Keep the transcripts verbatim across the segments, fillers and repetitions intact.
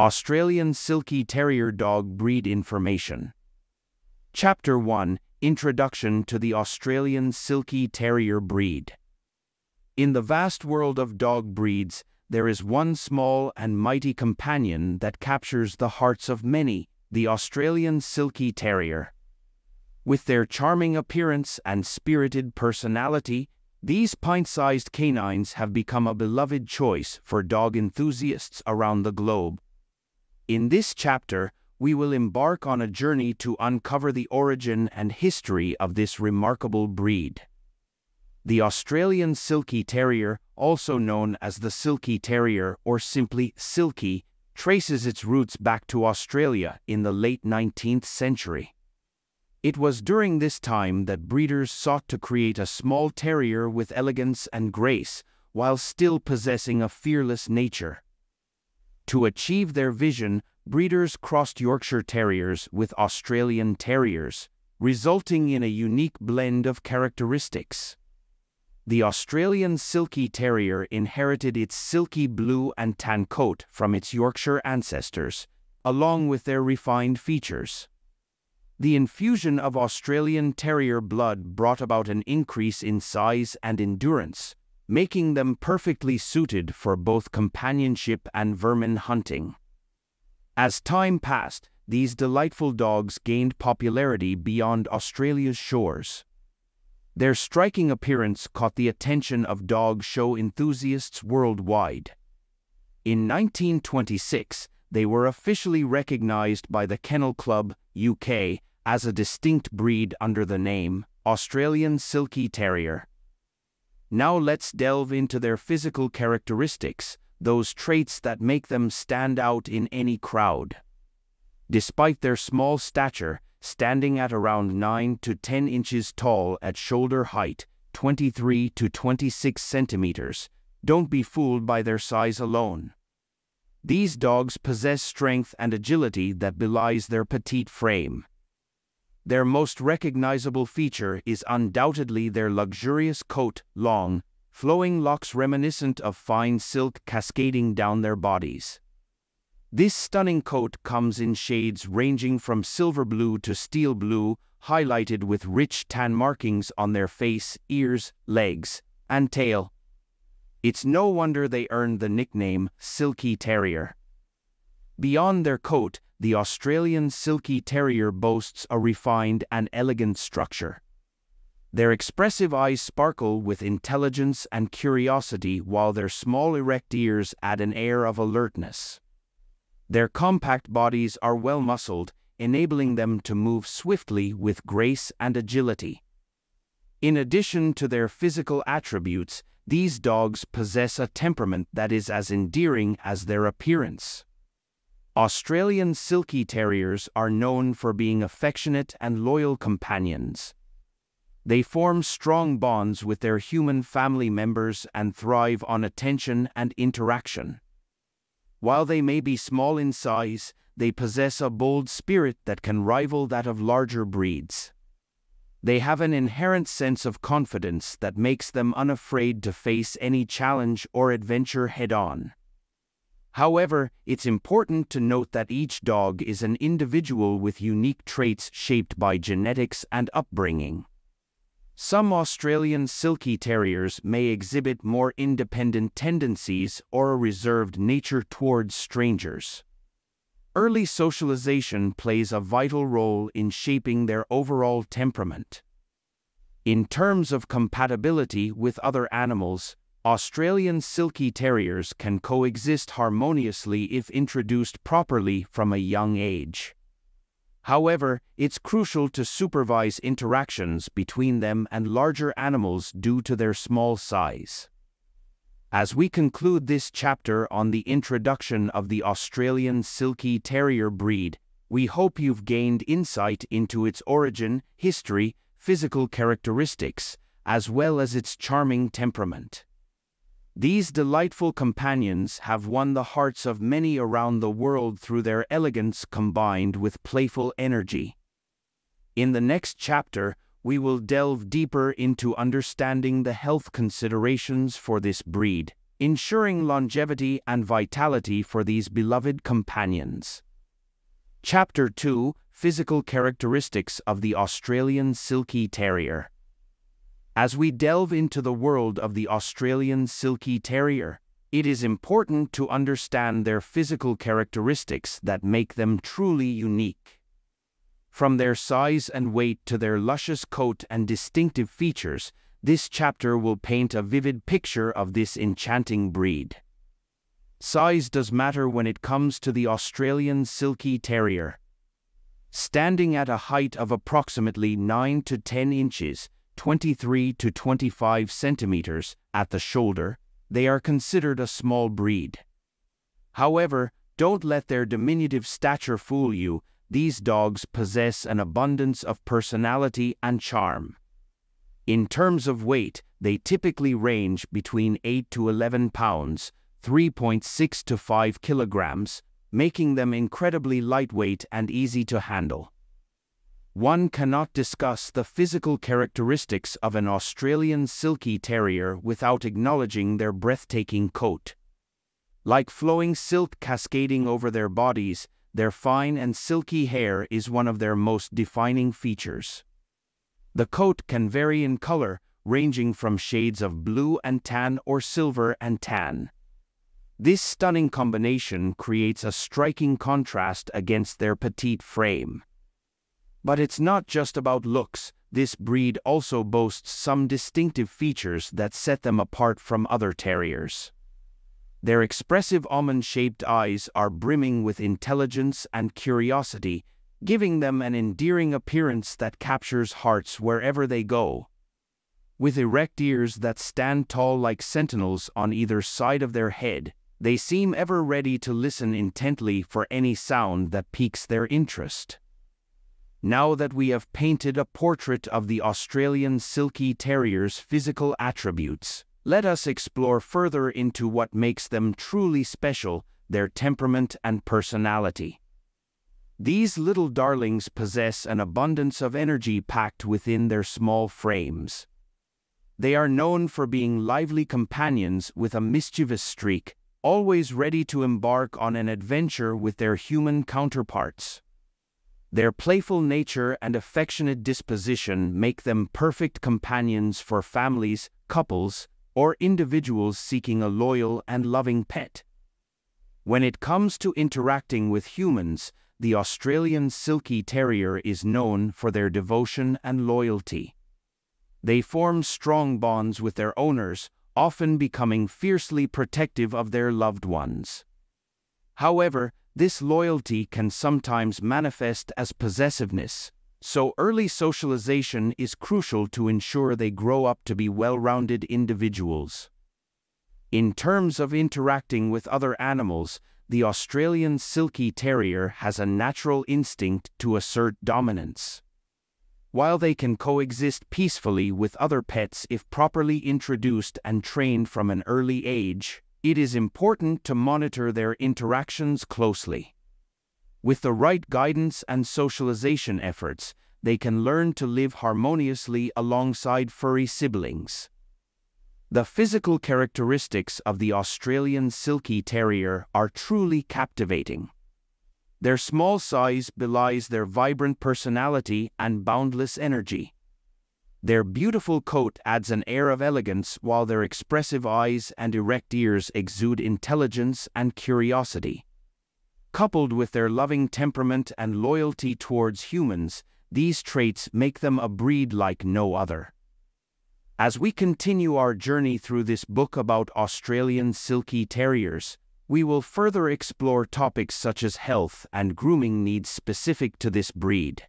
Australian Silky Terrier Dog Breed Information. Chapter one, Introduction to the Australian Silky Terrier Breed. In the vast world of dog breeds, there is one small and mighty companion that captures the hearts of many, the Australian Silky Terrier. With their charming appearance and spirited personality, these pint-sized canines have become a beloved choice for dog enthusiasts around the globe. In this chapter, we will embark on a journey to uncover the origin and history of this remarkable breed. The Australian Silky Terrier, also known as the Silky Terrier or simply Silky, traces its roots back to Australia in the late nineteenth century. It was during this time that breeders sought to create a small terrier with elegance and grace, while still possessing a fearless nature. To achieve their vision, breeders crossed Yorkshire Terriers with Australian Terriers, resulting in a unique blend of characteristics. The Australian Silky Terrier inherited its silky blue and tan coat from its Yorkshire ancestors, along with their refined features. The infusion of Australian Terrier blood brought about an increase in size and endurance, making them perfectly suited for both companionship and vermin hunting. As time passed, these delightful dogs gained popularity beyond Australia's shores. Their striking appearance caught the attention of dog show enthusiasts worldwide. In nineteen twenty-six, they were officially recognized by the Kennel Club, U K, as a distinct breed under the name Australian Silky Terrier. Now let's delve into their physical characteristics, those traits that make them stand out in any crowd. Despite their small stature, standing at around nine to ten inches tall at shoulder height, twenty-three to twenty-six centimeters, don't be fooled by their size alone. These dogs possess strength and agility that belies their petite frame. Their most recognizable feature is undoubtedly their luxurious coat, long, flowing locks reminiscent of fine silk cascading down their bodies. This stunning coat comes in shades ranging from silver blue to steel blue, highlighted with rich tan markings on their face, ears, legs, and tail. It's no wonder they earned the nickname Silky Terrier. Beyond their coat, the Australian Silky Terrier boasts a refined and elegant structure. Their expressive eyes sparkle with intelligence and curiosity, while their small erect ears add an air of alertness. Their compact bodies are well muscled, enabling them to move swiftly with grace and agility. In addition to their physical attributes, these dogs possess a temperament that is as endearing as their appearance. Australian Silky Terriers are known for being affectionate and loyal companions. They form strong bonds with their human family members and thrive on attention and interaction. While they may be small in size, they possess a bold spirit that can rival that of larger breeds. They have an inherent sense of confidence that makes them unafraid to face any challenge or adventure head-on. However, it's important to note that each dog is an individual with unique traits shaped by genetics and upbringing. Some Australian Silky Terriers may exhibit more independent tendencies or a reserved nature towards strangers. Early socialization plays a vital role in shaping their overall temperament. In terms of compatibility with other animals, Australian Silky Terriers can coexist harmoniously if introduced properly from a young age. However, it's crucial to supervise interactions between them and larger animals due to their small size. As we conclude this chapter on the introduction of the Australian Silky Terrier breed, we hope you've gained insight into its origin, history, physical characteristics, as well as its charming temperament. These delightful companions have won the hearts of many around the world through their elegance combined with playful energy. In the next chapter, we will delve deeper into understanding the health considerations for this breed, ensuring longevity and vitality for these beloved companions. Chapter two, Physical Characteristics of the Australian Silky Terrier. As we delve into the world of the Australian Silky Terrier, it is important to understand their physical characteristics that make them truly unique. From their size and weight to their luscious coat and distinctive features, this chapter will paint a vivid picture of this enchanting breed. Size does matter when it comes to the Australian Silky Terrier. Standing at a height of approximately nine to ten inches, twenty-three to twenty-five centimeters, at the shoulder, they are considered a small breed. However, don't let their diminutive stature fool you. These dogs possess an abundance of personality and charm. In terms of weight, they typically range between eight to eleven pounds, three point six to five kilograms, making them incredibly lightweight and easy to handle. One cannot discuss the physical characteristics of an Australian Silky Terrier without acknowledging their breathtaking coat. Like flowing silk cascading over their bodies, their fine and silky hair is one of their most defining features. The coat can vary in color, ranging from shades of blue and tan or silver and tan. This stunning combination creates a striking contrast against their petite frame. But it's not just about looks. This breed also boasts some distinctive features that set them apart from other terriers. Their expressive almond-shaped eyes are brimming with intelligence and curiosity, giving them an endearing appearance that captures hearts wherever they go. With erect ears that stand tall like sentinels on either side of their head, they seem ever ready to listen intently for any sound that piques their interest. Now that we have painted a portrait of the Australian Silky Terrier's physical attributes, let us explore further into what makes them truly special, their temperament and personality. These little darlings possess an abundance of energy packed within their small frames. They are known for being lively companions with a mischievous streak, always ready to embark on an adventure with their human counterparts. Their playful nature and affectionate disposition make them perfect companions for families, couples, or individuals seeking a loyal and loving pet. When it comes to interacting with humans, the Australian Silky Terrier is known for their devotion and loyalty. They form strong bonds with their owners, often becoming fiercely protective of their loved ones. However, this loyalty can sometimes manifest as possessiveness, so early socialization is crucial to ensure they grow up to be well-rounded individuals. In terms of interacting with other animals, the Australian Silky Terrier has a natural instinct to assert dominance. While they can coexist peacefully with other pets if properly introduced and trained from an early age, it is important to monitor their interactions closely. With the right guidance and socialization efforts, they can learn to live harmoniously alongside furry siblings. The physical characteristics of the Australian Silky Terrier are truly captivating. Their small size belies their vibrant personality and boundless energy. Their beautiful coat adds an air of elegance, while their expressive eyes and erect ears exude intelligence and curiosity. Coupled with their loving temperament and loyalty towards humans, these traits make them a breed like no other. As we continue our journey through this book about Australian Silky Terriers, we will further explore topics such as health and grooming needs specific to this breed.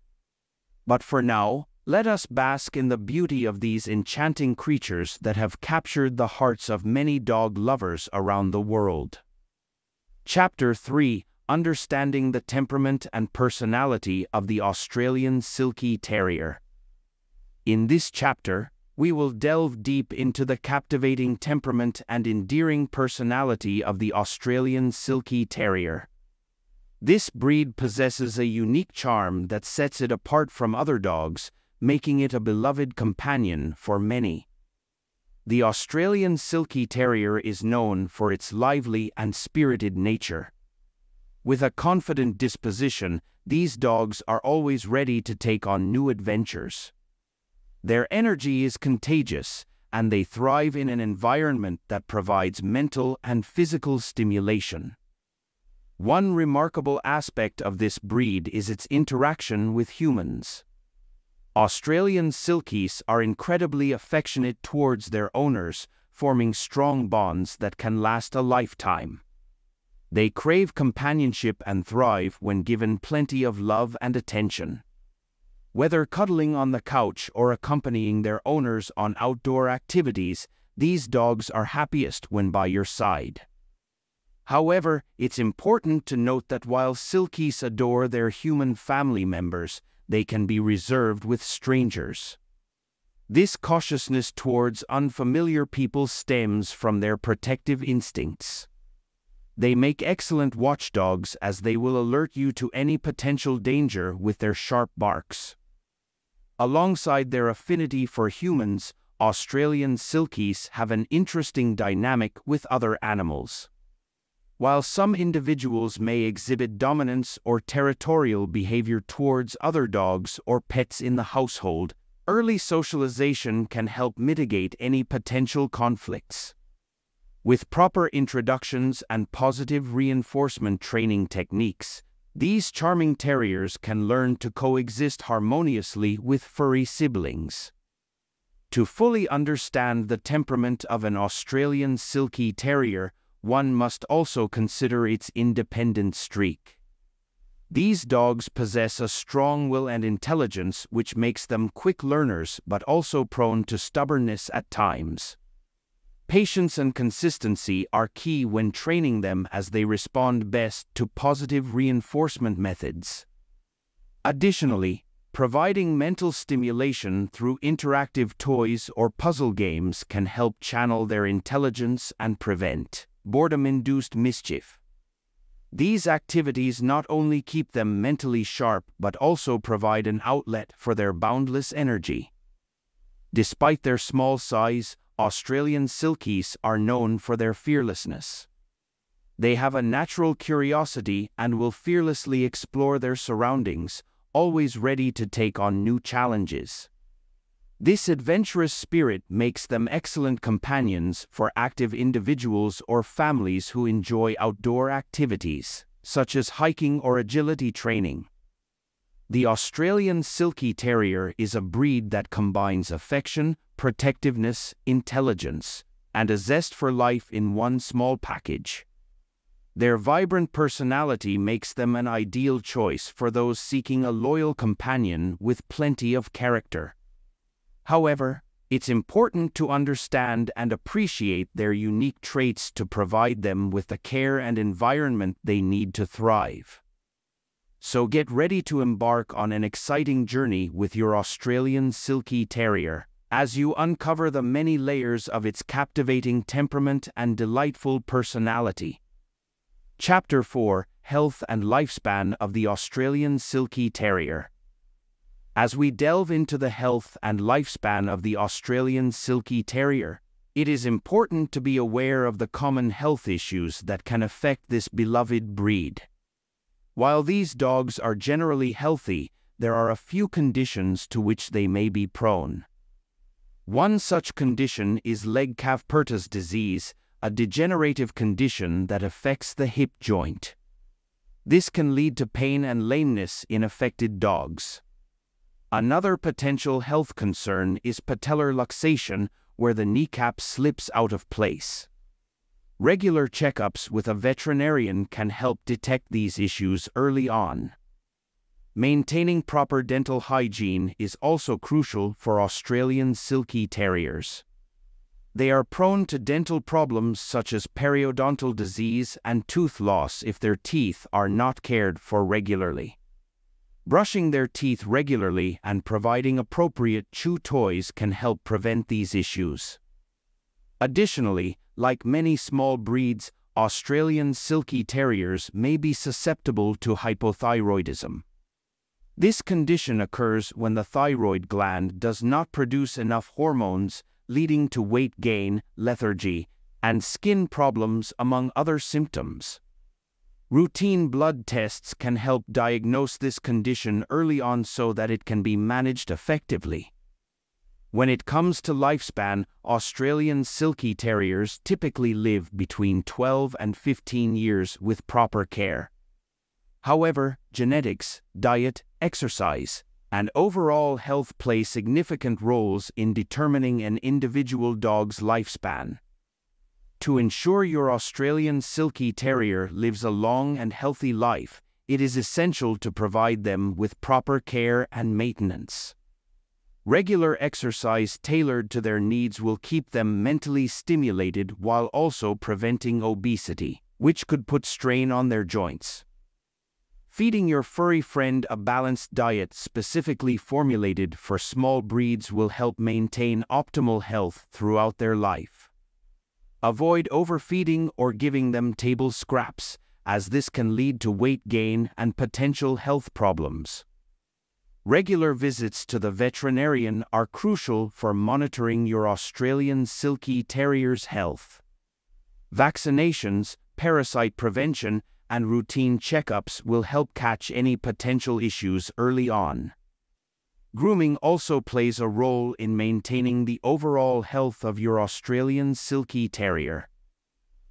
But for now, let us bask in the beauty of these enchanting creatures that have captured the hearts of many dog lovers around the world. Chapter three, Understanding the Temperament and Personality of the Australian Silky Terrier. In this chapter, we will delve deep into the captivating temperament and endearing personality of the Australian Silky Terrier. This breed possesses a unique charm that sets it apart from other dogs, making it a beloved companion for many. The Australian Silky Terrier is known for its lively and spirited nature. With a confident disposition, these dogs are always ready to take on new adventures. Their energy is contagious, and they thrive in an environment that provides mental and physical stimulation. One remarkable aspect of this breed is its interaction with humans. Australian Silkies are incredibly affectionate towards their owners, forming strong bonds that can last a lifetime. They crave companionship and thrive when given plenty of love and attention. Whether cuddling on the couch or accompanying their owners on outdoor activities, these dogs are happiest when by your side. However, it's important to note that while Silkies adore their human family members, they can be reserved with strangers. This cautiousness towards unfamiliar people stems from their protective instincts. They make excellent watchdogs, as they will alert you to any potential danger with their sharp barks. Alongside their affinity for humans, Australian Silkies have an interesting dynamic with other animals. While some individuals may exhibit dominance or territorial behavior towards other dogs or pets in the household, early socialization can help mitigate any potential conflicts. With proper introductions and positive reinforcement training techniques, these charming terriers can learn to coexist harmoniously with furry siblings. To fully understand the temperament of an Australian Silky Terrier, one must also consider its independent streak. These dogs possess a strong will and intelligence, which makes them quick learners but also prone to stubbornness at times. Patience and consistency are key when training them, as they respond best to positive reinforcement methods. Additionally, providing mental stimulation through interactive toys or puzzle games can help channel their intelligence and prevent boredom-induced mischief. These activities not only keep them mentally sharp but also provide an outlet for their boundless energy. Despite their small size, Australian Silkies are known for their fearlessness. They have a natural curiosity and will fearlessly explore their surroundings, always ready to take on new challenges. This adventurous spirit makes them excellent companions for active individuals or families who enjoy outdoor activities, such as hiking or agility training. The Australian Silky Terrier is a breed that combines affection, protectiveness, intelligence, and a zest for life in one small package. Their vibrant personality makes them an ideal choice for those seeking a loyal companion with plenty of character. However, it's important to understand and appreciate their unique traits to provide them with the care and environment they need to thrive. So get ready to embark on an exciting journey with your Australian Silky Terrier, as you uncover the many layers of its captivating temperament and delightful personality. Chapter four: Health and Lifespan of the Australian Silky Terrier. As we delve into the health and lifespan of the Australian Silky Terrier, it is important to be aware of the common health issues that can affect this beloved breed. While these dogs are generally healthy, there are a few conditions to which they may be prone. One such condition is leg-calf-pertus disease, a degenerative condition that affects the hip joint. This can lead to pain and lameness in affected dogs. Another potential health concern is patellar luxation, where the kneecap slips out of place. Regular checkups with a veterinarian can help detect these issues early on. Maintaining proper dental hygiene is also crucial for Australian Silky Terriers. They are prone to dental problems such as periodontal disease and tooth loss if their teeth are not cared for regularly. Brushing their teeth regularly and providing appropriate chew toys can help prevent these issues. Additionally, like many small breeds, Australian Silky Terriers may be susceptible to hypothyroidism. This condition occurs when the thyroid gland does not produce enough hormones leading to weight gain, lethargy, and skin problems, among other symptoms. Routine blood tests can help diagnose this condition early on so that it can be managed effectively. When it comes to lifespan, Australian Silky Terriers typically live between twelve and fifteen years with proper care. However, genetics, diet, exercise, and overall health play significant roles in determining an individual dog's lifespan. To ensure your Australian Silky Terrier lives a long and healthy life, it is essential to provide them with proper care and maintenance. Regular exercise tailored to their needs will keep them mentally stimulated while also preventing obesity, which could put strain on their joints. Feeding your furry friend a balanced diet specifically formulated for small breeds will help maintain optimal health throughout their life. Avoid overfeeding or giving them table scraps, as this can lead to weight gain and potential health problems. Regular visits to the veterinarian are crucial for monitoring your Australian Silky Terrier's health. Vaccinations, parasite prevention, and routine checkups will help catch any potential issues early on. Grooming also plays a role in maintaining the overall health of your Australian Silky Terrier.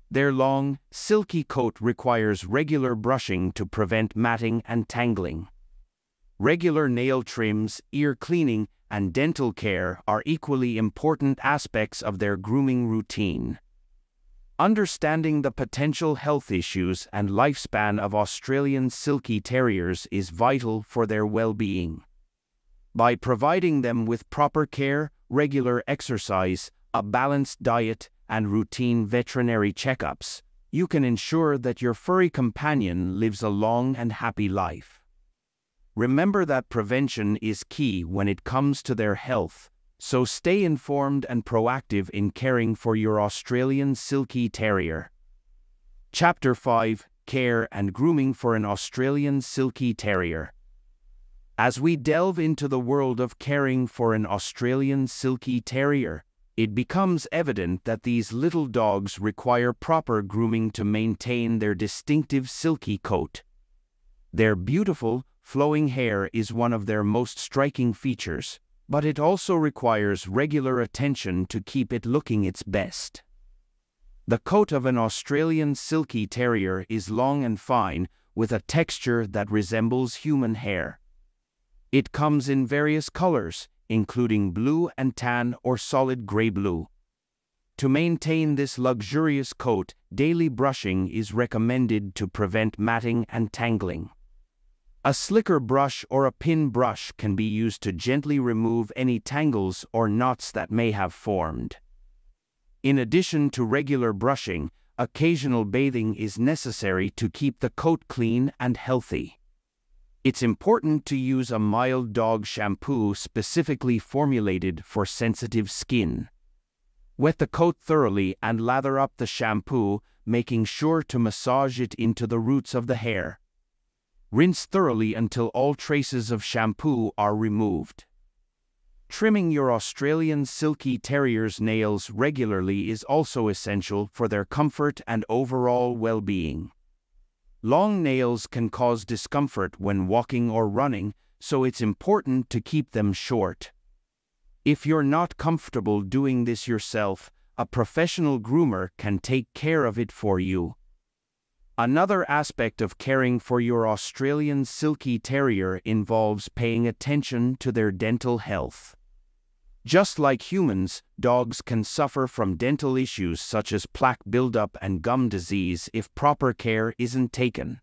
Their long, silky coat requires regular brushing to prevent matting and tangling. Regular nail trims, ear cleaning, and dental care are equally important aspects of their grooming routine. Understanding the potential health issues and lifespan of Australian Silky Terriers is vital for their well-being. By providing them with proper care, regular exercise, a balanced diet, and routine veterinary checkups, you can ensure that your furry companion lives a long and happy life. Remember that prevention is key when it comes to their health, so stay informed and proactive in caring for your Australian Silky Terrier. Chapter five: Care and Grooming for an Australian Silky Terrier. As we delve into the world of caring for an Australian Silky Terrier, it becomes evident that these little dogs require proper grooming to maintain their distinctive silky coat. Their beautiful, flowing hair is one of their most striking features, but it also requires regular attention to keep it looking its best. The coat of an Australian Silky Terrier is long and fine, with a texture that resembles human hair. It comes in various colors, including blue and tan or solid gray-blue. To maintain this luxurious coat, daily brushing is recommended to prevent matting and tangling. A slicker brush or a pin brush can be used to gently remove any tangles or knots that may have formed. In addition to regular brushing, occasional bathing is necessary to keep the coat clean and healthy. It's important to use a mild dog shampoo specifically formulated for sensitive skin. Wet the coat thoroughly and lather up the shampoo, making sure to massage it into the roots of the hair. Rinse thoroughly until all traces of shampoo are removed. Trimming your Australian Silky Terrier's nails regularly is also essential for their comfort and overall well-being. Long nails can cause discomfort when walking or running, so it's important to keep them short. If you're not comfortable doing this yourself, a professional groomer can take care of it for you. Another aspect of caring for your Australian Silky Terrier involves paying attention to their dental health. Just like humans, dogs can suffer from dental issues such as plaque buildup and gum disease if proper care isn't taken.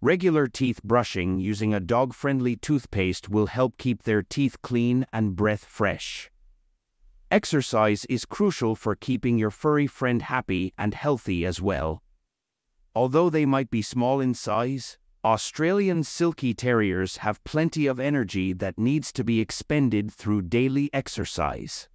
Regular teeth brushing using a dog-friendly toothpaste will help keep their teeth clean and breath fresh. Exercise is crucial for keeping your furry friend happy and healthy as well. Although they might be small in size, Australian Silky Terriers have plenty of energy that needs to be expended through daily exercise.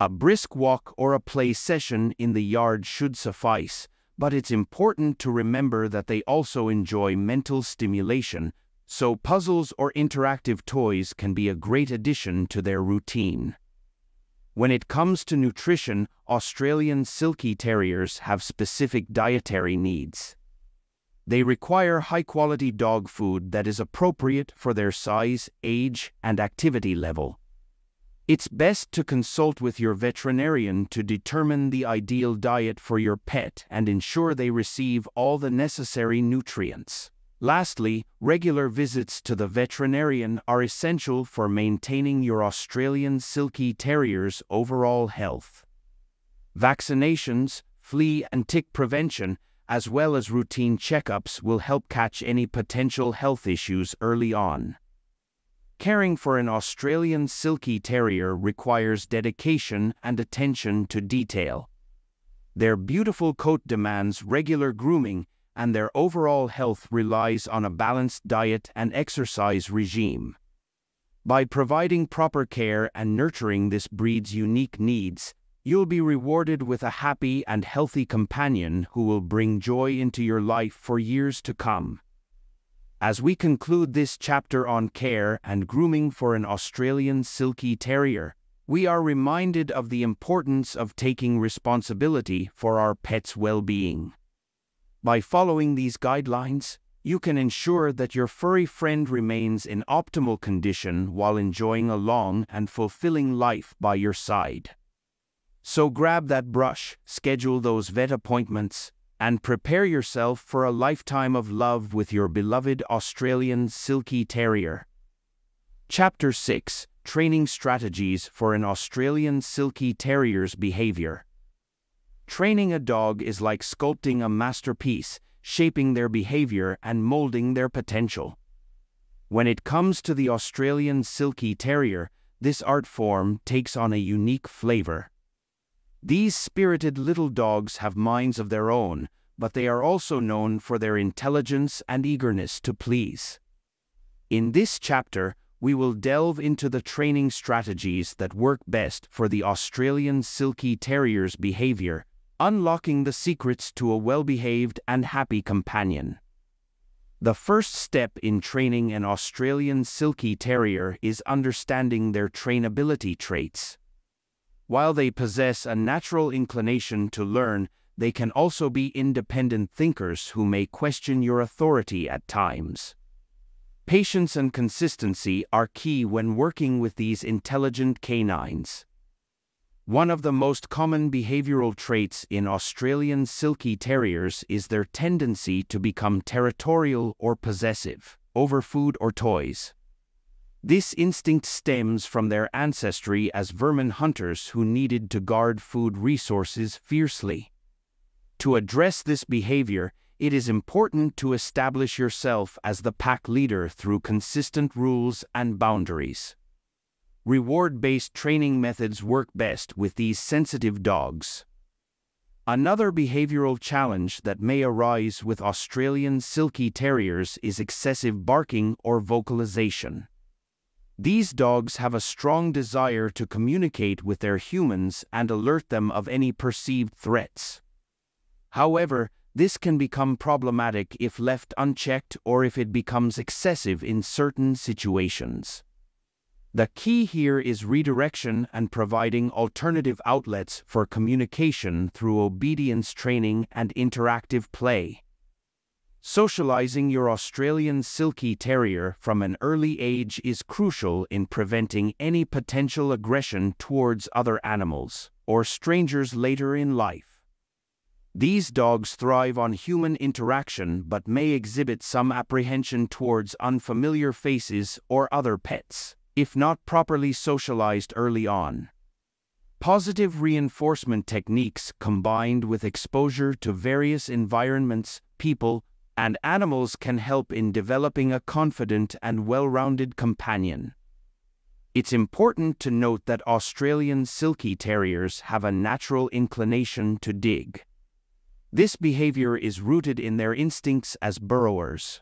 A brisk walk or a play session in the yard should suffice, but it's important to remember that they also enjoy mental stimulation, so puzzles or interactive toys can be a great addition to their routine. When it comes to nutrition, Australian Silky Terriers have specific dietary needs. They require high-quality dog food that is appropriate for their size, age, and activity level. It's best to consult with your veterinarian to determine the ideal diet for your pet and ensure they receive all the necessary nutrients. Lastly, regular visits to the veterinarian are essential for maintaining your Australian Silky Terrier's overall health. Vaccinations, flea and tick prevention, as well as routine checkups will help catch any potential health issues early on. Caring for an Australian Silky Terrier requires dedication and attention to detail. Their beautiful coat demands regular grooming, and their overall health relies on a balanced diet and exercise regime. By providing proper care and nurturing this breed's unique needs, you'll be rewarded with a happy and healthy companion who will bring joy into your life for years to come. As we conclude this chapter on care and grooming for an Australian Silky Terrier, we are reminded of the importance of taking responsibility for our pet's well-being. By following these guidelines, you can ensure that your furry friend remains in optimal condition while enjoying a long and fulfilling life by your side. So grab that brush, schedule those vet appointments, and prepare yourself for a lifetime of love with your beloved Australian Silky Terrier. Chapter six: Training Strategies for an Australian Silky Terrier's Behavior. Training a dog is like sculpting a masterpiece, shaping their behavior and molding their potential. When it comes to the Australian Silky Terrier, this art form takes on a unique flavor. These spirited little dogs have minds of their own, but they are also known for their intelligence and eagerness to please. In this chapter, we will delve into the training strategies that work best for the Australian Silky Terrier's behavior, unlocking the secrets to a well-behaved and happy companion. The first step in training an Australian Silky Terrier is understanding their trainability traits. While they possess a natural inclination to learn, they can also be independent thinkers who may question your authority at times. Patience and consistency are key when working with these intelligent canines. One of the most common behavioral traits in Australian Silky Terriers is their tendency to become territorial or possessive over food or toys. This instinct stems from their ancestry as vermin hunters who needed to guard food resources fiercely. To address this behavior, it is important to establish yourself as the pack leader through consistent rules and boundaries. Reward-based training methods work best with these sensitive dogs. Another behavioral challenge that may arise with Australian Silky Terriers is excessive barking or vocalization. These dogs have a strong desire to communicate with their humans and alert them of any perceived threats. However, this can become problematic if left unchecked or if it becomes excessive in certain situations. The key here is redirection and providing alternative outlets for communication through obedience training and interactive play. Socializing your Australian Silky Terrier from an early age is crucial in preventing any potential aggression towards other animals or strangers later in life. These dogs thrive on human interaction but may exhibit some apprehension towards unfamiliar faces or other pets, if not properly socialized early on. Positive reinforcement techniques combined with exposure to various environments, people, and animals can help in developing a confident and well-rounded companion. It's important to note that Australian Silky Terriers have a natural inclination to dig. This behavior is rooted in their instincts as burrowers.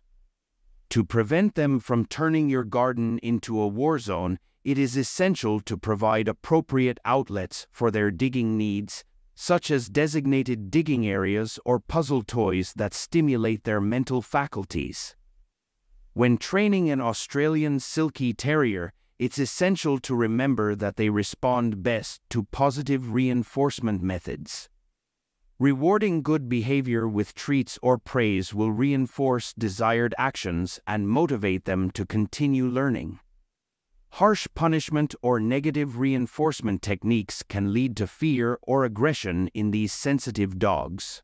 To prevent them from turning your garden into a war zone, it is essential to provide appropriate outlets for their digging needs, such as designated digging areas or puzzle toys that stimulate their mental faculties. When training an Australian Silky Terrier, it's essential to remember that they respond best to positive reinforcement methods. Rewarding good behavior with treats or praise will reinforce desired actions and motivate them to continue learning. Harsh punishment or negative reinforcement techniques can lead to fear or aggression in these sensitive dogs.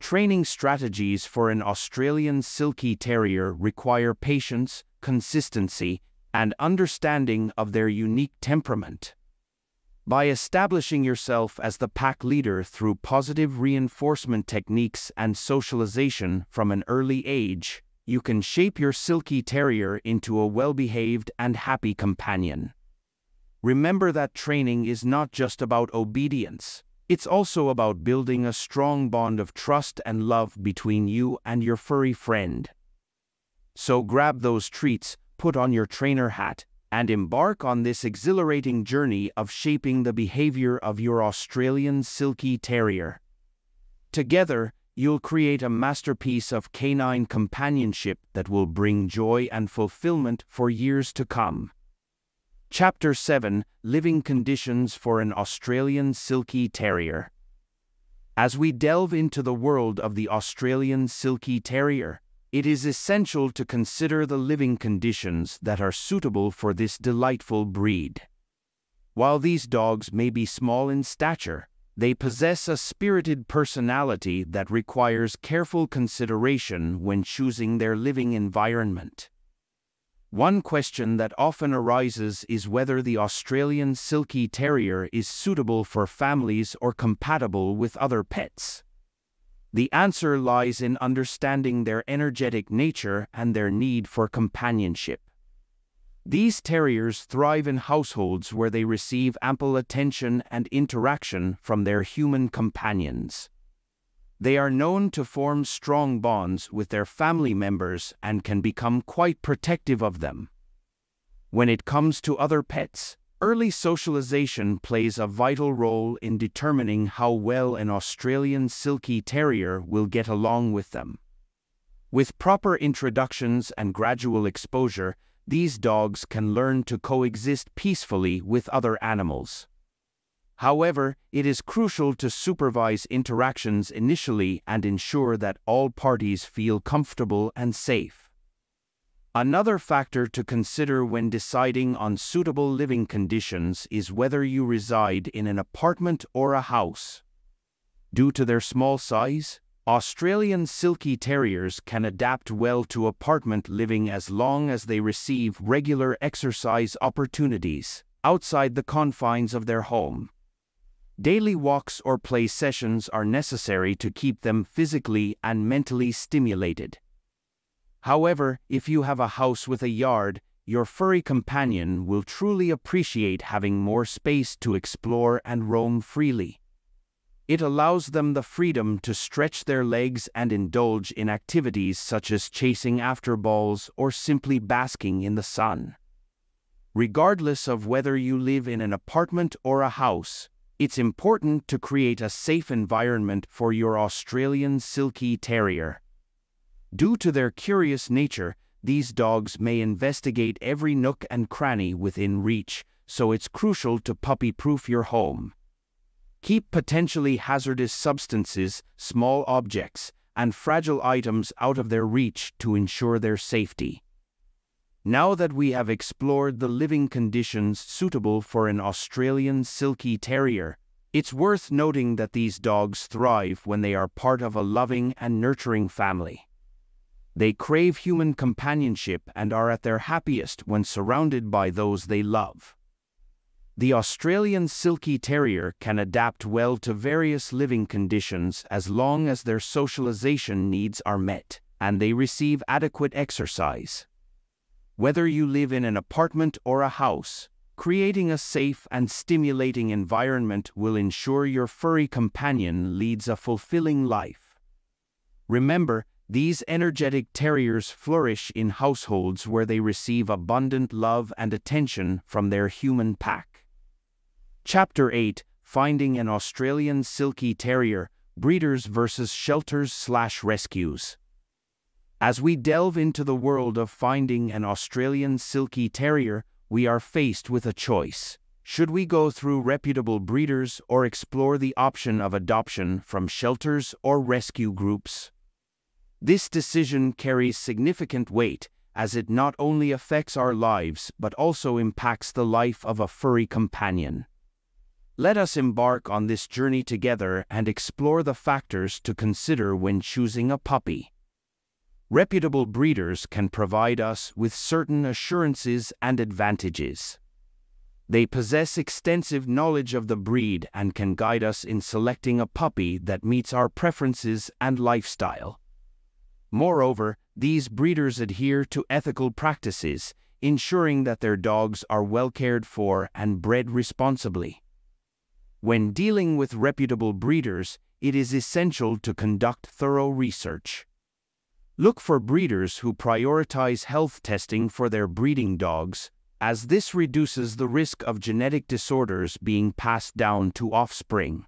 Training strategies for an Australian Silky Terrier require patience, consistency, and understanding of their unique temperament. By establishing yourself as the pack leader through positive reinforcement techniques and socialization from an early age, you can shape your Silky Terrier into a well-behaved and happy companion. Remember that training is not just about obedience. It's also about building a strong bond of trust and love between you and your furry friend. So grab those treats, put on your trainer hat, and embark on this exhilarating journey of shaping the behavior of your Australian Silky Terrier. Together, you'll create a masterpiece of canine companionship that will bring joy and fulfillment for years to come. Chapter seven, Living Conditions for an Australian Silky Terrier. As we delve into the world of the Australian Silky Terrier, it is essential to consider the living conditions that are suitable for this delightful breed. While these dogs may be small in stature, they possess a spirited personality that requires careful consideration when choosing their living environment. One question that often arises is whether the Australian Silky Terrier is suitable for families or compatible with other pets. The answer lies in understanding their energetic nature and their need for companionship. These terriers thrive in households where they receive ample attention and interaction from their human companions. They are known to form strong bonds with their family members and can become quite protective of them. When it comes to other pets, early socialization plays a vital role in determining how well an Australian Silky Terrier will get along with them. With proper introductions and gradual exposure, these dogs can learn to coexist peacefully with other animals. However, it is crucial to supervise interactions initially and ensure that all parties feel comfortable and safe. Another factor to consider when deciding on suitable living conditions is whether you reside in an apartment or a house. Due to their small size, Australian Silky Terriers can adapt well to apartment living as long as they receive regular exercise opportunities outside the confines of their home. Daily walks or play sessions are necessary to keep them physically and mentally stimulated. However, if you have a house with a yard, your furry companion will truly appreciate having more space to explore and roam freely. It allows them the freedom to stretch their legs and indulge in activities such as chasing after balls or simply basking in the sun. Regardless of whether you live in an apartment or a house, it's important to create a safe environment for your Australian Silky Terrier. Due to their curious nature, these dogs may investigate every nook and cranny within reach, so it's crucial to puppy-proof your home. Keep potentially hazardous substances, small objects, and fragile items out of their reach to ensure their safety. Now that we have explored the living conditions suitable for an Australian Silky Terrier, it's worth noting that these dogs thrive when they are part of a loving and nurturing family. They crave human companionship and are at their happiest when surrounded by those they love. The Australian Silky Terrier can adapt well to various living conditions as long as their socialization needs are met, and they receive adequate exercise. Whether you live in an apartment or a house, creating a safe and stimulating environment will ensure your furry companion leads a fulfilling life. Remember, these energetic terriers flourish in households where they receive abundant love and attention from their human pack. Chapter eight, Finding an Australian Silky Terrier, Breeders versus Shelters slash Rescues. As we delve into the world of finding an Australian Silky Terrier, we are faced with a choice. Should we go through reputable breeders or explore the option of adoption from shelters or rescue groups? This decision carries significant weight, as it not only affects our lives but also impacts the life of a furry companion. Let us embark on this journey together and explore the factors to consider when choosing a puppy. Reputable breeders can provide us with certain assurances and advantages. They possess extensive knowledge of the breed and can guide us in selecting a puppy that meets our preferences and lifestyle. Moreover, these breeders adhere to ethical practices, ensuring that their dogs are well cared for and bred responsibly. When dealing with reputable breeders, it is essential to conduct thorough research. Look for breeders who prioritize health testing for their breeding dogs, as this reduces the risk of genetic disorders being passed down to offspring.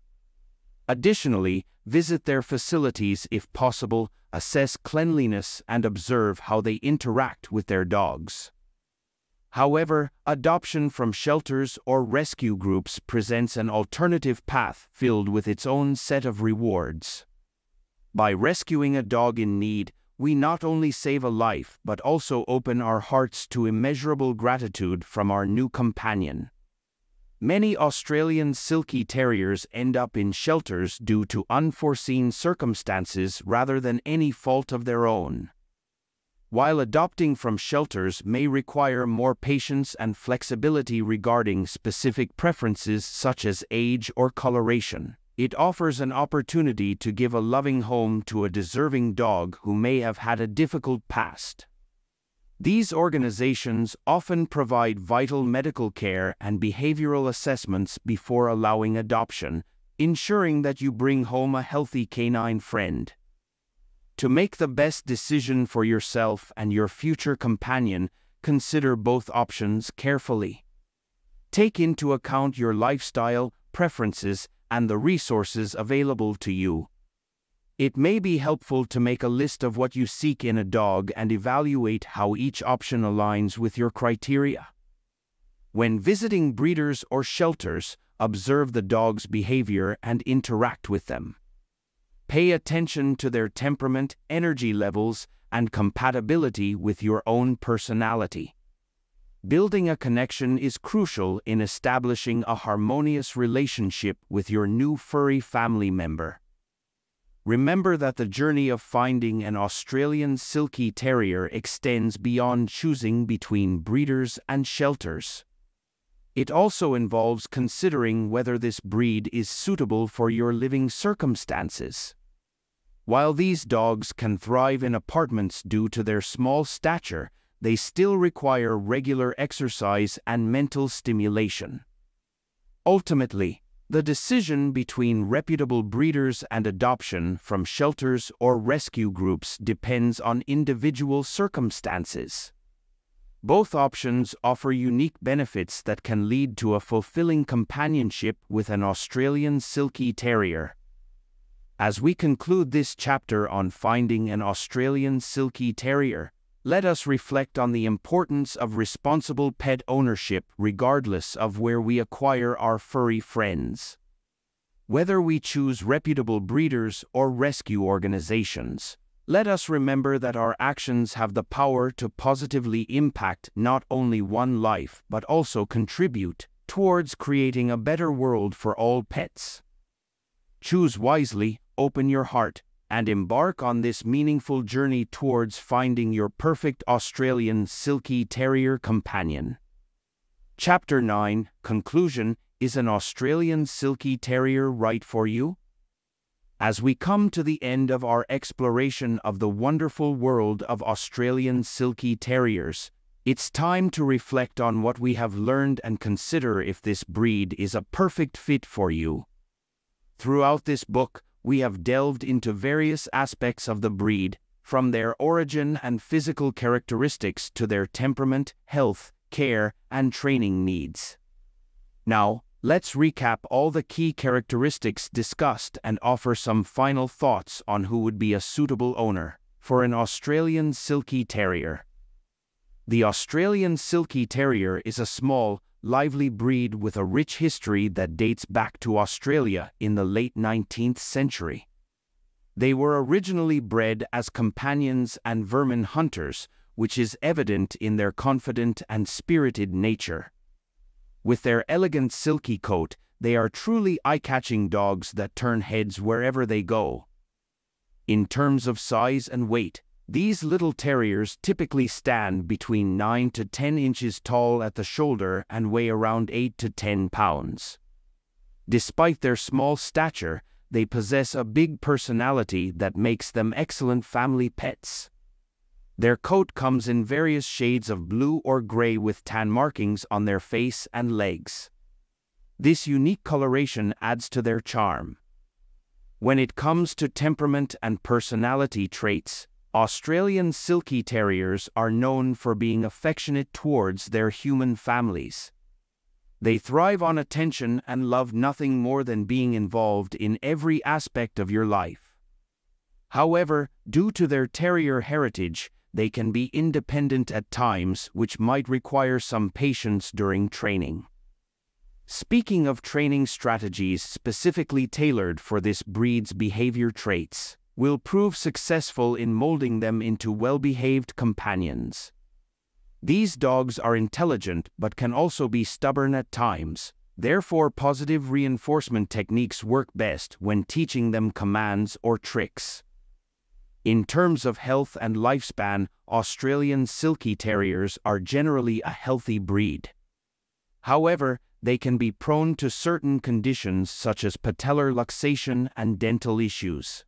Additionally, visit their facilities if possible, assess cleanliness, and observe how they interact with their dogs. However, adoption from shelters or rescue groups presents an alternative path filled with its own set of rewards. By rescuing a dog in need, we not only save a life but also open our hearts to immeasurable gratitude from our new companion. Many Australian Silky Terriers end up in shelters due to unforeseen circumstances rather than any fault of their own. While adopting from shelters may require more patience and flexibility regarding specific preferences such as age or coloration, it offers an opportunity to give a loving home to a deserving dog who may have had a difficult past. These organizations often provide vital medical care and behavioral assessments before allowing adoption, ensuring that you bring home a healthy canine friend. To make the best decision for yourself and your future companion, consider both options carefully. Take into account your lifestyle, preferences, and the resources available to you. It may be helpful to make a list of what you seek in a dog and evaluate how each option aligns with your criteria. When visiting breeders or shelters, observe the dog's behavior and interact with them. Pay attention to their temperament, energy levels, and compatibility with your own personality. Building a connection is crucial in establishing a harmonious relationship with your new furry family member. Remember that the journey of finding an Australian Silky Terrier extends beyond choosing between breeders and shelters. It also involves considering whether this breed is suitable for your living circumstances. While these dogs can thrive in apartments due to their small stature, they still require regular exercise and mental stimulation. Ultimately, the decision between reputable breeders and adoption from shelters or rescue groups depends on individual circumstances. Both options offer unique benefits that can lead to a fulfilling companionship with an Australian Silky Terrier. As we conclude this chapter on finding an Australian Silky Terrier, let us reflect on the importance of responsible pet ownership regardless of where we acquire our furry friends. Whether we choose reputable breeders or rescue organizations, let us remember that our actions have the power to positively impact not only one life but also contribute towards creating a better world for all pets. Choose wisely, open your heart, and embark on this meaningful journey towards finding your perfect Australian Silky Terrier companion. Chapter nine, Conclusion: Is an Australian Silky Terrier right for you? As we come to the end of our exploration of the wonderful world of Australian Silky Terriers, it's time to reflect on what we have learned and consider if this breed is a perfect fit for you. Throughout this book, we have delved into various aspects of the breed, from their origin and physical characteristics to their temperament, health, care, and training needs. Now, let's recap all the key characteristics discussed and offer some final thoughts on who would be a suitable owner for an Australian Silky Terrier. The Australian Silky Terrier is a small, lively breed with a rich history that dates back to Australia in the late nineteenth century. They were originally bred as companions and vermin hunters, which is evident in their confident and spirited nature. With their elegant silky coat, they are truly eye-catching dogs that turn heads wherever they go. In terms of size and weight, these little terriers typically stand between nine to ten inches tall at the shoulder and weigh around eight to ten pounds. Despite their small stature, they possess a big personality that makes them excellent family pets. Their coat comes in various shades of blue or gray with tan markings on their face and legs. This unique coloration adds to their charm. When it comes to temperament and personality traits, Australian Silky Terriers are known for being affectionate towards their human families. They thrive on attention and love nothing more than being involved in every aspect of your life. However, due to their terrier heritage, they can be independent at times, which might require some patience during training. Speaking of training strategies specifically tailored for this breed's behavior traits, will prove successful in molding them into well-behaved companions. These dogs are intelligent but can also be stubborn at times, therefore positive reinforcement techniques work best when teaching them commands or tricks. In terms of health and lifespan, Australian Silky Terriers are generally a healthy breed. However, they can be prone to certain conditions such as patellar luxation and dental issues.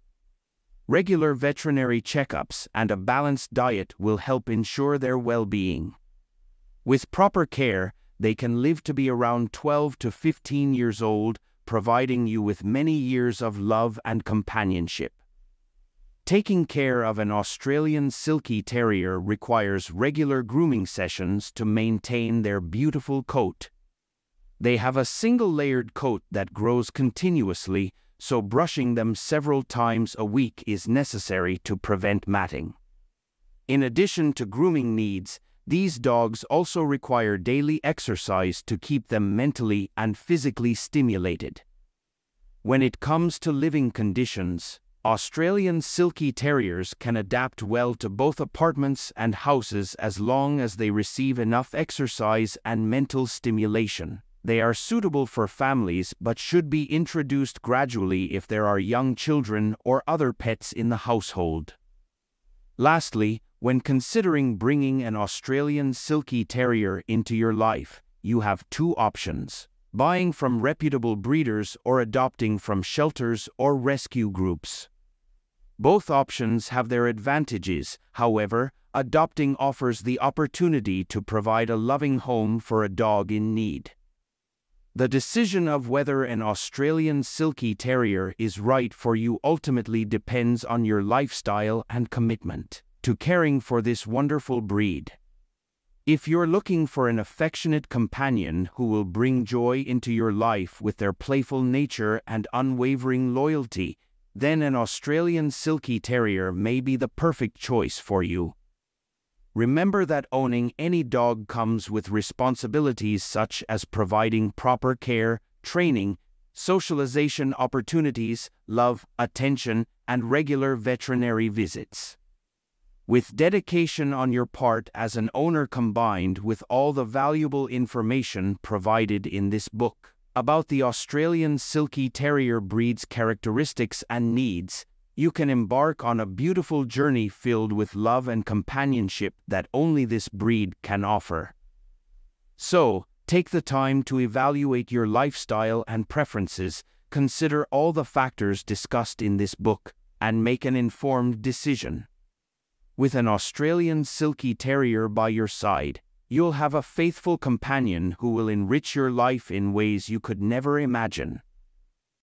Regular veterinary checkups and a balanced diet will help ensure their well-being. With proper care, they can live to be around twelve to fifteen years old, providing you with many years of love and companionship. Taking care of an Australian Silky Terrier requires regular grooming sessions to maintain their beautiful coat. They have a single-layered coat that grows continuously, so brushing them several times a week is necessary to prevent matting. In addition to grooming needs, these dogs also require daily exercise to keep them mentally and physically stimulated. When it comes to living conditions, Australian Silky Terriers can adapt well to both apartments and houses as long as they receive enough exercise and mental stimulation. They are suitable for families but should be introduced gradually if there are young children or other pets in the household. Lastly, when considering bringing an Australian Silky Terrier into your life, you have two options: buying from reputable breeders or adopting from shelters or rescue groups. Both options have their advantages, however, adopting offers the opportunity to provide a loving home for a dog in need. The decision of whether an Australian Silky Terrier is right for you ultimately depends on your lifestyle and commitment to caring for this wonderful breed. If you're looking for an affectionate companion who will bring joy into your life with their playful nature and unwavering loyalty, then an Australian Silky Terrier may be the perfect choice for you. Remember that owning any dog comes with responsibilities such as providing proper care, training, socialization opportunities, love, attention, and regular veterinary visits. With dedication on your part as an owner combined with all the valuable information provided in this book about the Australian Silky Terrier breed's characteristics and needs, you can embark on a beautiful journey filled with love and companionship that only this breed can offer. So, take the time to evaluate your lifestyle and preferences, consider all the factors discussed in this book, and make an informed decision. With an Australian Silky Terrier by your side, you'll have a faithful companion who will enrich your life in ways you could never imagine.